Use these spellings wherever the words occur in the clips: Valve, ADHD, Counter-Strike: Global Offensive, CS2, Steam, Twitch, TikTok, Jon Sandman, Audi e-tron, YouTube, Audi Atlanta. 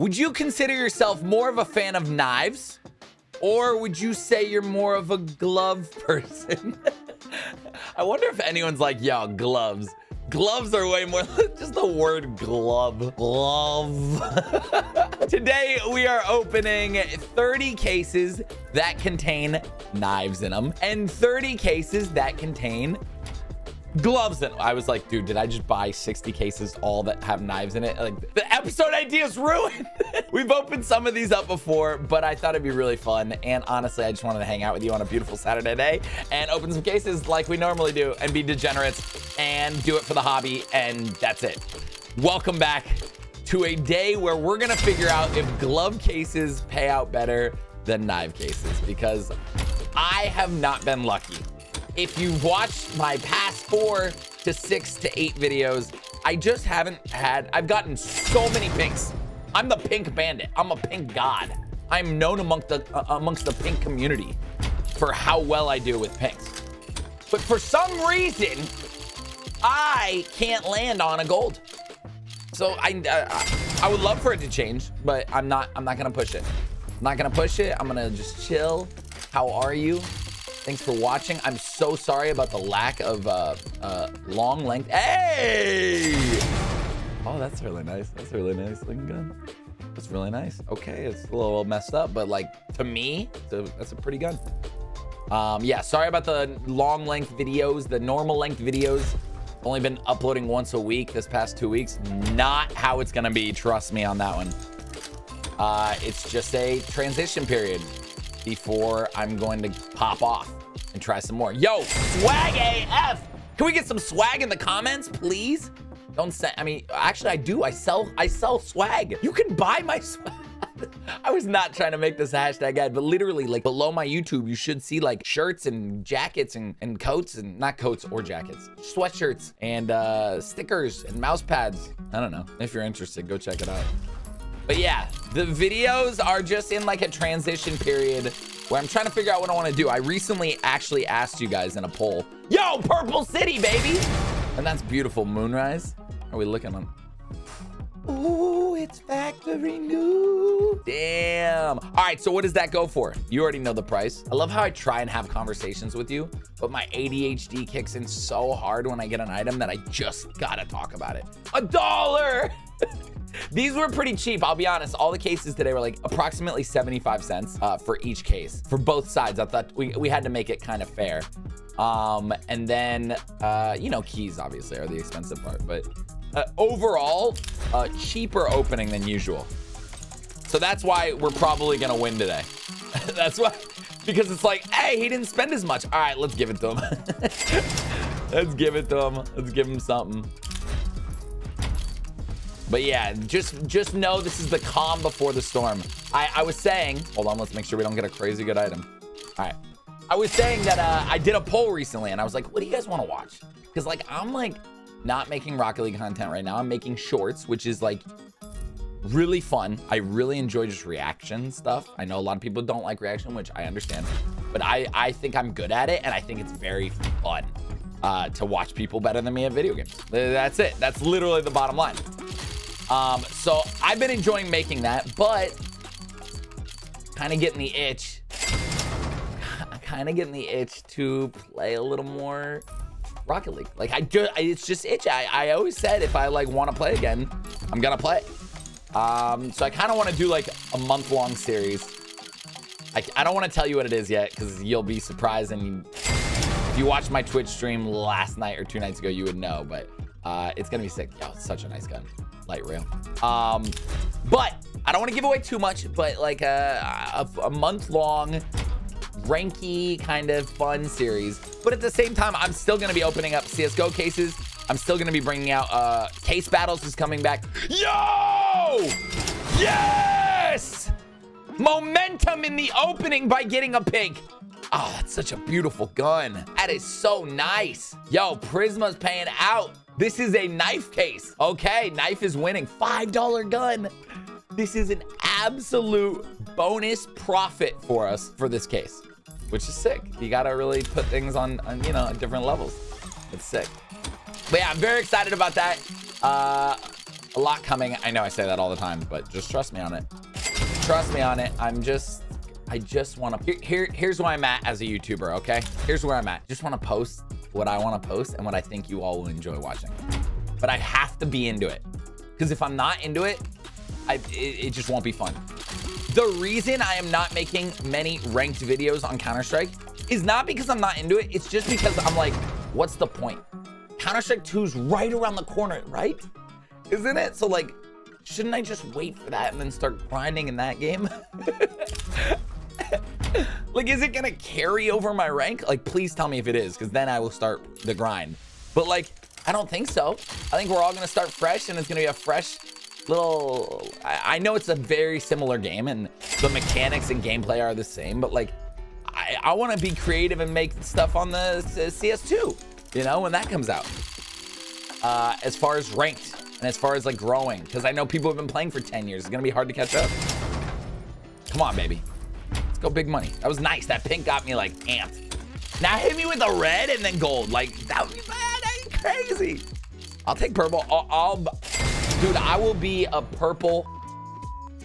Would you consider yourself more of a fan of knives? Or would you say you're more of a glove person? I wonder if anyone's like, yo, gloves. Gloves are way more, just the word glove. Glove. Today, we are opening 30 cases that contain knives in them and 30 cases that contain gloves in them. I was like, dude, did I just buy 60 cases all that have knives in it? Like, the episode idea is ruined. We've opened some of these up before, but I thought it'd be really fun. And honestly, I just wanted to hang out with you on a beautiful Saturday day and open some cases like we normally do and be degenerates and do it for the hobby. And that's it. Welcome back to a day where we're going to figure out if glove cases pay out better than knife cases, because I have not been lucky. If you've watched my past 4 to 6 to 8 videos, I just haven't had, I've gotten so many pinks. I'm the pink bandit. I'm a pink god. I'm known amongst the pink community for how well I do with pinks. But for some reason, I can't land on a gold. So I would love for it to change, but I'm not gonna push it. I'm not gonna push it. I'm gonna just chill. How are you? Thanks for watching. I'm so sorry about the lack of long length. Hey! Oh, that's really nice. That's a really nice looking gun. That's really nice. Okay, it's a little messed up, but like to me, that's a pretty gun. Yeah, sorry about the long length videos, the normal length videos. Only been uploading once a week this past 2 weeks. Not how it's gonna be, trust me on that one. It's just a transition period before I'm going to pop off and try some more. Yo, swag AF. Can we get some swag in the comments, please? Don't say, I mean, actually I do. I sell swag. You can buy my swag. I was not trying to make this a hashtag ad, but literally like below my YouTube, you should see like shirts and jackets and coats and not coats or jackets, sweatshirts and stickers and mouse pads. I don't know. If you're interested, go check it out. But yeah, the videos are just in like a transition period where I'm trying to figure out what I want to do. I recently actually asked you guys in a poll, yo, Purple City, baby. And that's beautiful moonrise. Are we looking on? Ooh, it's factory new. Damn. All right, so what does that go for? You already know the price. I love how I try and have conversations with you, but my ADHD kicks in so hard when I get an item that I just gotta talk about it. $1. These were pretty cheap, I'll be honest. All the cases today were like approximately 75 cents for each case. For both sides, I thought we had to make it kind of fair. And then, you know, keys obviously are the expensive part, but overall, cheaper opening than usual. So that's why we're probably gonna win today. That's why, because it's like, hey, he didn't spend as much. All right, let's give it to him. Let's give it to him. Let's give him something. But yeah, just know this is the calm before the storm. I was saying, hold on, let's make sure we don't get a crazy good item. All right. I was saying that I did a poll recently and I was like, what do you guys want to watch? Because like, I'm like not making Rocket League content right now. I'm making shorts, which is like really fun. I really enjoy just reaction stuff. I know a lot of people don't like reaction, which I understand, but I think I'm good at it. And I think it's very fun to watch people better than me at video games. That's it. That's literally the bottom line. So I've been enjoying making that, but kind of getting the itch. Kind of getting the itch to play a little more Rocket League. Like it's just itchy. I always said if I like want to play again, I'm gonna play. So I kind of want to do like a month-long series. I don't want to tell you what it is yet because you'll be surprised. And if you watched my Twitch stream last night or 2 nights ago, you would know. But it's gonna be sick. Yo, it's such a nice gun. Light rail. But I don't want to give away too much, but like a month-long ranky kind of fun series. But at the same time, I'm still going to be opening up CSGO cases. I'm still going to be bringing out Case Battles is coming back. Yo! Yes! Momentum in the opening by getting a pink. Oh, that's such a beautiful gun. That is so nice. Yo, Prisma's paying out. This is a knife case. Okay, knife is winning. $5 gun. This is an absolute bonus profit for us for this case, which is sick. You gotta really put things on you know, different levels. It's sick. But yeah, I'm very excited about that. A lot coming. I know I say that all the time, but just trust me on it. Trust me on it. I just want to. Here's where I'm at as a YouTuber, okay? Here's where I'm at. Just want to post what I want to post and what I think you all will enjoy watching. But I have to be into it, because if I'm not into it, it just won't be fun. The reason I am not making many ranked videos on Counter-Strike is not because I'm not into it. It's just because I'm like, what's the point? Counter-Strike 2's right around the corner, right? Isn't it? So like, shouldn't I just wait for that and then start grinding in that game? Like, is it gonna carry over my rank? Like, please tell me if it is, because then I will start the grind. But like, I don't think so. I think we're all gonna start fresh, and it's gonna be a fresh little, I know it's a very similar game and the mechanics and gameplay are the same, but like, I wanna be creative and make stuff on the CS2, you know, when that comes out. As far as ranked and as far as like growing, because I know people have been playing for 10 years. It's gonna be hard to catch up. Come on, baby. Let's go big money. That was nice. That pink got me like amped. Now hit me with the red and then gold. Like, that would be bad. That'd be crazy. I'll take purple. Dude, I will be a purple.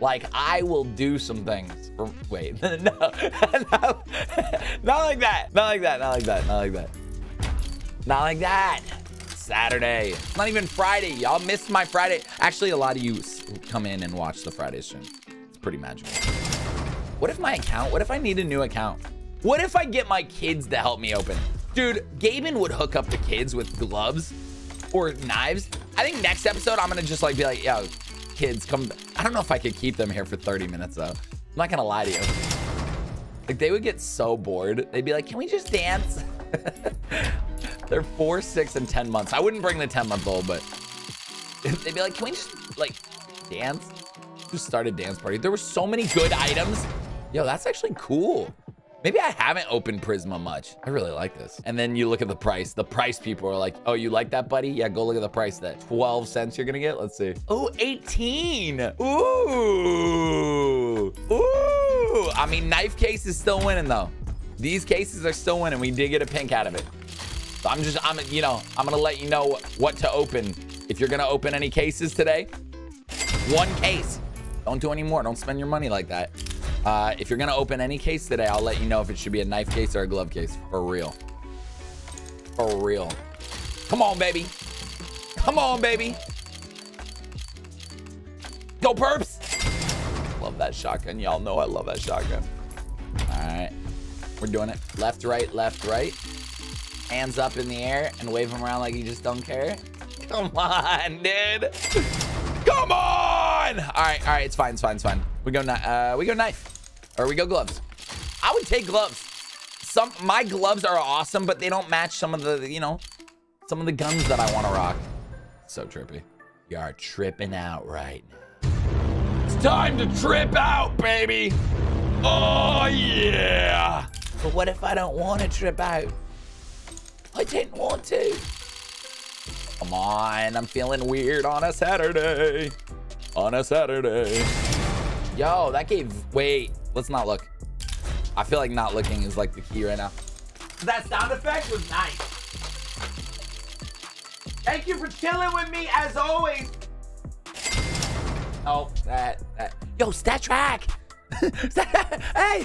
Like, I will do some things. Wait, no, not like that. Not like that, not like that, not like that. Not like that. Saturday. It's not even Friday. Y'all missed my Friday. Actually, a lot of you come in and watch the Friday stream. It's pretty magical. What if my account, what if I need a new account? What if I get my kids to help me open? Dude, Gaben would hook up the kids with gloves or knives. I think next episode, I'm gonna just like be like, yo, kids, come. I don't know if I could keep them here for 30 minutes though. I'm not gonna lie to you. Like, they would get so bored. They'd be like, can we just dance? They're 4, 6, and 10 months. I wouldn't bring the 10-month-old, but they'd be like, can we just like dance? Just start a dance party. There were so many good items. Yo, that's actually cool. Maybe I haven't opened Prisma much. I really like this. And then you look at the price. The price people are like, oh, you like that, buddy? Yeah, go look at the price. That 12 cents you're gonna get. Let's see. Oh, 18. Ooh. Ooh. I mean, knife case is still winning though. These cases are still winning. We did get a pink out of it. So I'm gonna let you know what to open. If you're gonna open any cases today, one case. Don't do any more. Don't spend your money like that. If you're gonna open any case today, I'll let you know if it should be a knife case or a glove case. For real. For real. Come on, baby. Come on, baby. Go, Purps. Love that shotgun. Y'all know I love that shotgun. All right. We're doing it. Left, right, left, right. Hands up in the air and wave them around like you just don't care. Come on, dude. Come on. All right, it's fine, it's fine, it's fine. We go knife, or we go gloves. I would take gloves. My gloves are awesome, but they don't match some of the, you know, some of the guns that I want to rock. So trippy. You are tripping out right now. It's time to trip out, baby. Oh yeah. But what if I don't want to trip out? I didn't want to. Come on, I'm feeling weird on a Saturday. On a Saturday. Yo, that gave, wait, let's not look. I feel like not looking is like the key right now. That sound effect was nice. Thank you for chilling with me as always. Oh, that. Yo, stat track. Hey,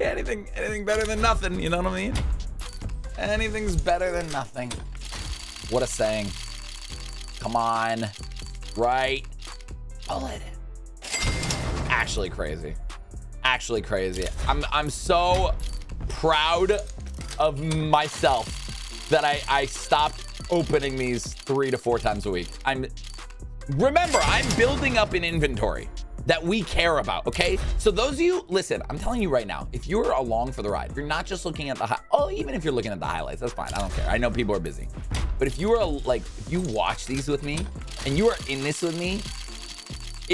anything better than nothing, you know what I mean? Anything's better than nothing. What a saying. Come on. Right. Bullet. Actually crazy. Actually crazy. I'm so proud of myself that I stopped opening these 3 to 4 times a week. Remember, I'm building up an inventory that we care about, okay? So those of you, listen, I'm telling you right now, if you're along for the ride, if you're not just looking at the even if you're looking at the highlights, that's fine, I don't care. I know people are busy. But if you are like, if you watch these with me and you are in this with me,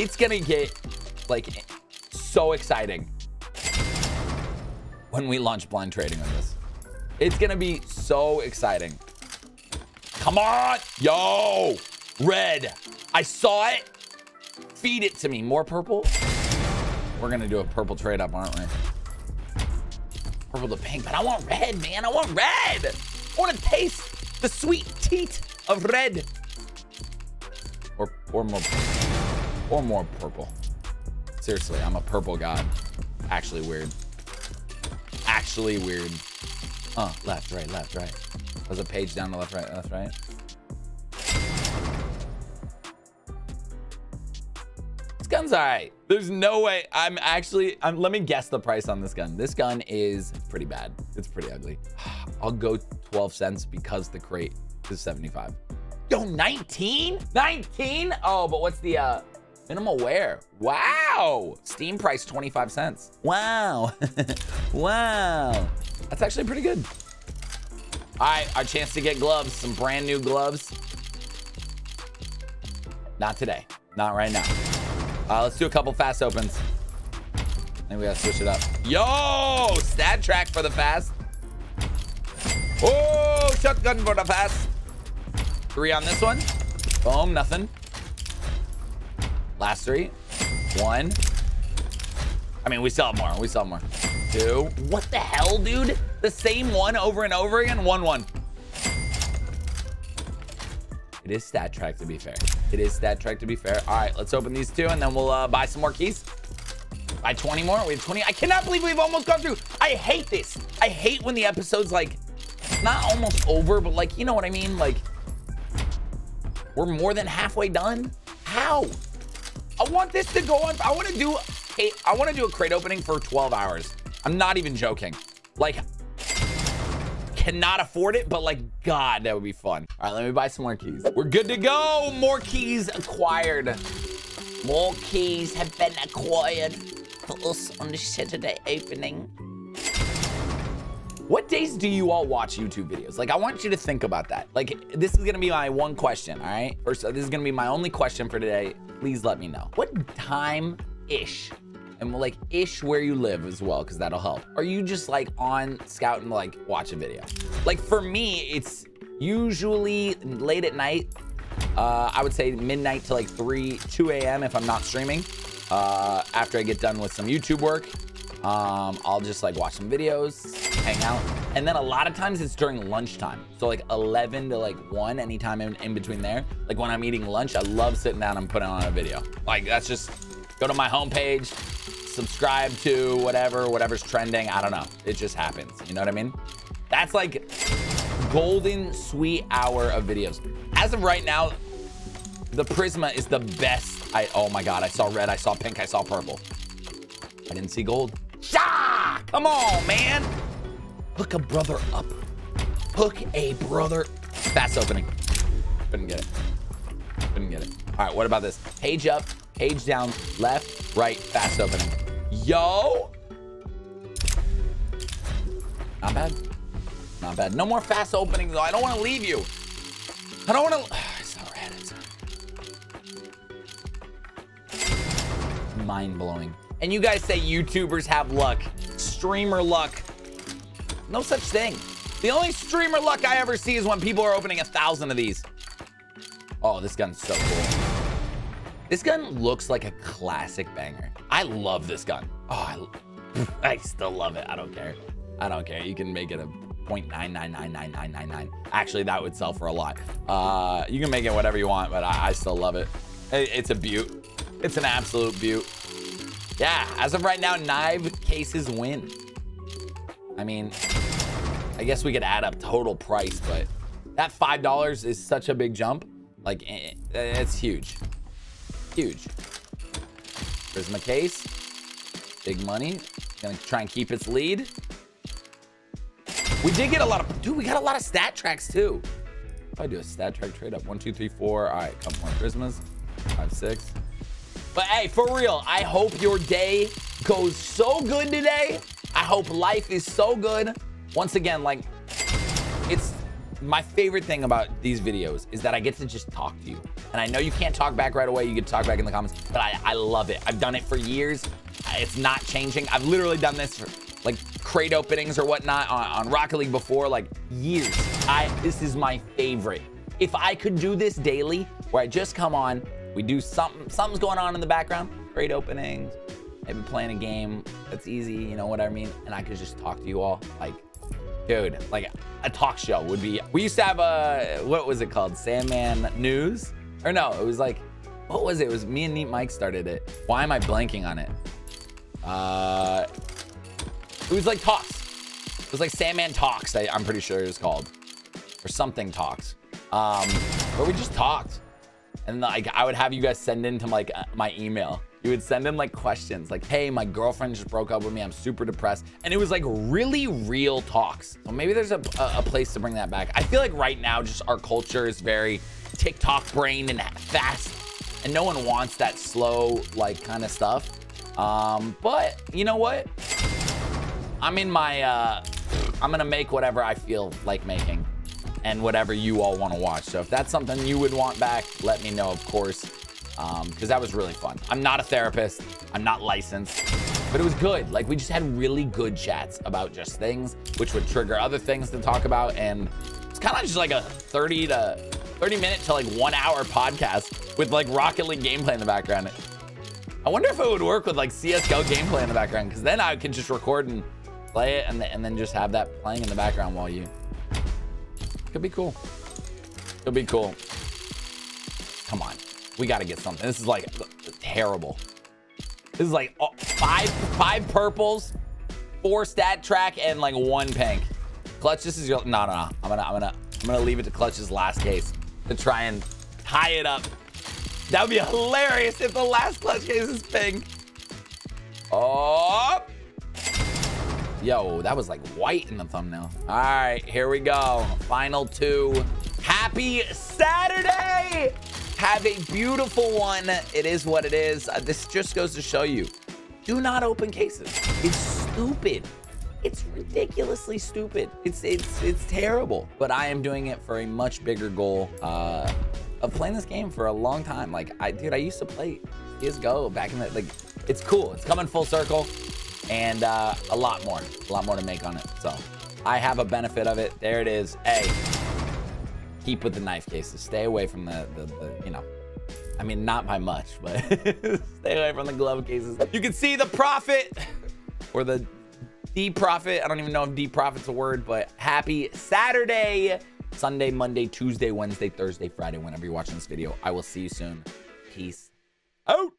it's gonna get like so exciting when we launch blind trading on this. It's gonna be so exciting. Come on, yo, red, I saw it. Feed it to me. More purple. We're gonna do a purple trade up, aren't we? Purple to pink, but I want red, man. I want red. I want to taste the sweet teat of red. Or or more purple. Seriously, I'm a purple god. Actually weird. Actually weird. Left, right, left, right. There's a page down to left, right, left, right. This gun's all right. There's no way. Let me guess the price on this gun. This gun is pretty bad. It's pretty ugly. I'll go 12 cents because the crate is 75. Yo, 19? 19? Oh, but what's the minimal wear? Wow. Steam price 25 cents. Wow. Wow. That's actually pretty good. All right, our chance to get gloves, some brand new gloves. Not today. Not right now. Let's do a couple fast opens. I think we gotta switch it up. Yo, stat track for the fast. Oh, shotgun for the fast. 3 on this one. Boom, nothing. Last 3. 1. I mean, we still have more. We still have more. 2. What the hell, dude? The same one over and over again. 1-1. It is stat track, to be fair. It is stat track, to be fair. All right, let's open these 2, and then we'll buy some more keys. Buy 20 more. We have 20. I cannot believe we've almost gone through. I hate this. I hate when the episode's, like, not almost over, but, like, you know what I mean? Like, we're more than halfway done. How? I want this to go on. I want to do a crate opening for 12 hours. I'm not even joking. Like, cannot afford it, but like, God, that would be fun. All right, let me buy some more keys. We're good to go. More keys acquired. More keys have been acquired for us on the Saturday opening. What days do you all watch YouTube videos? Like, I want you to think about that. Like, this is gonna be my one question, all right? First, this is gonna be my only question for today. Please let me know. What time-ish? And like ish where you live as well, because that'll help. Are you just like on Scout and like watch a video? Like for me, it's usually late at night. I would say midnight to like 2 a.m. if I'm not streaming. After I get done with some YouTube work, I'll just like watch some videos, hang out. And then a lot of times it's during lunchtime. So like 11 to like 1, anytime in between there. Like when I'm eating lunch, I love sitting down and putting on a video. Like that's just, go to my homepage, subscribe to whatever's trending. I don't know. It just happens. You know what I mean? That's like golden sweet hour of videos. As of right now, the Prisma is the best. Oh my God. I saw red. I saw pink. I saw purple. I didn't see gold. Shah! Come on, man. Hook a brother up. Hook a brother. Fast opening. Couldn't get it. Couldn't get it. All right. What about this? Page up. Page down, left, right, fast opening. Yo! Not bad. Not bad. No more fast openings, though. I don't want to leave you. I don't want to... It's not red. It's not... Mind-blowing. And you guys say YouTubers have luck. Streamer luck. No such thing. The only streamer luck I ever see is when people are opening 1,000 of these. Oh, this gun's so cool. This gun looks like a classic banger. I love this gun. Oh, I still love it. I don't care. I don't care. You can make it a .999999. Actually, that would sell for a lot. You can make it whatever you want, but I still love it. It's a beaut. It's an absolute beaut. Yeah, as of right now, knife cases win. I mean, I guess we could add up total price, but that $5 is such a big jump. Like, it's huge. Huge. Prisma case. Big money. Gonna try and keep its lead. We did get a lot of... Dude, we got a lot of stat tracks, too. If I do a stat track trade up. 1, 2, 3, 4. All right, a couple more Prismas. 5, 6. But, hey, for real, I hope your day goes so good today. I hope life is so good. Once again, like, it's... My favorite thing about these videos is that I get to just talk to you. And I know you can't talk back right away. You get to talk back in the comments, but I love it. I've done it for years. It's not changing. I've literally done this for like crate openings or whatnot on Rocket League before, like years. This is my favorite. If I could do this daily, where I just come on, we do something's going on in the background, crate openings, maybe playing a game that's easy, you know what I mean? And I could just talk to you all like, dude, like a talk show would be, we used to have a, what was it called? Sandman News? Or no, it was like What was it? It was me and Neat Mike started it. Why am I blanking on it? It was like Talks. It was like Sandman Talks, I'm pretty sure it was called. Or something Talks. But we just talked. And like, I would have you guys send in to like my email. You would send in like questions like, hey, my girlfriend just broke up with me. I'm super depressed. And it was like really real talks. So maybe there's a place to bring that back. I feel like right now just our culture is very TikTok brained and fast. And no one wants that slow like kind of stuff. But you know what? I'm in my, I'm gonna make whatever I feel like making and whatever you all wanna watch. So if that's something you would want back, let me know, of course. Because that was really fun. I'm not a therapist, I'm not licensed, but it was good. Like we just had really good chats about just things, which would trigger other things to talk about. And it's kind of just like a 30 minute to like 1 hour podcast with like Rocket League gameplay in the background. I wonder if it would work with like CSGO gameplay in the background, because then I can just record and play it and then just have that playing in the background while you. Could be cool. Could be cool. Come on. We gotta get something. This is like terrible. This is like five purples, 4 stat track, and like 1 pink. Clutch, this is your no. I'm gonna leave it to Clutch's last case to try and tie it up. That would be hilarious if the last Clutch case is pink. Oh, yo, that was like white in the thumbnail. All right, here we go. Final 2. Happy Saturday. Have a beautiful one. It is what it is. This just goes to show you, do not open cases. It's stupid. It's ridiculously stupid. It's terrible. But I am doing it for a much bigger goal of playing this game for a long time. Like, dude, I used to play CSGO back in the, like, it's cool. It's coming full circle and a lot more to make on it. So I have a benefit of it. There it is. Hey. Keep with the knife cases. Stay away from the you know, I mean, not by much, but stay away from the glove cases. You can see the profit or the de-profit. I don't even know if de-profit's a word, but happy Saturday, Sunday, Monday, Tuesday, Wednesday, Thursday, Friday, whenever you're watching this video. I will see you soon. Peace out.